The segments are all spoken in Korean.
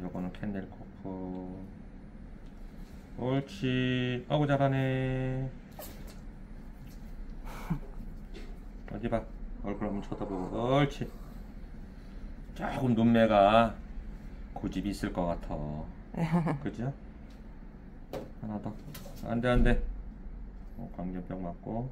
요거는 캔들 코프. 옳지. 아우 잘하네. 어디 봐. 얼굴 한번 쳐다보고. 옳지. 조금 눈매가 고집이 있을 것 같아. 그죠? 하나 더. 안돼 안돼. 광견병 맞고.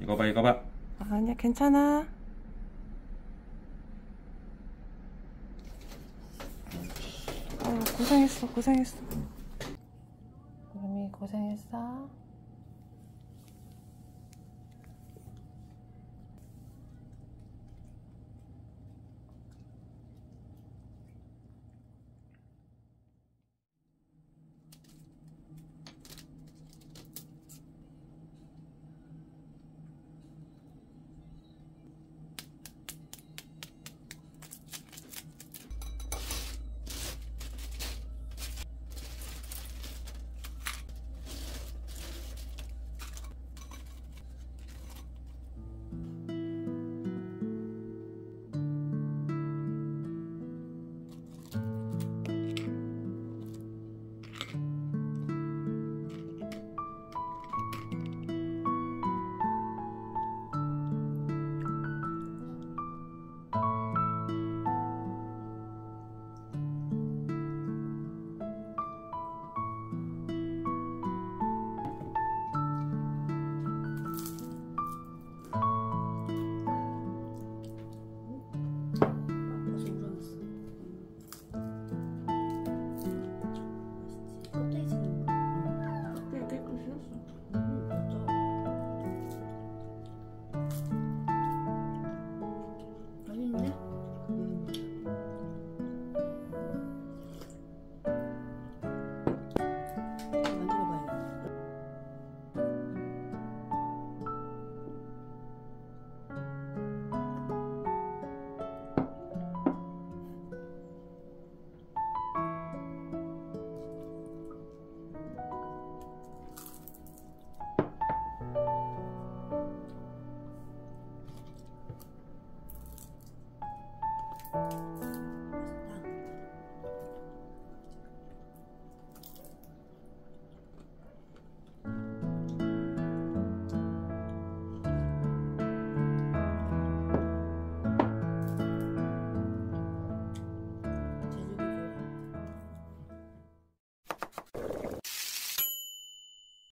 이거 봐 이거 봐. 아니야 괜찮아. 고생했어. 고생했어. 유미 고생했어.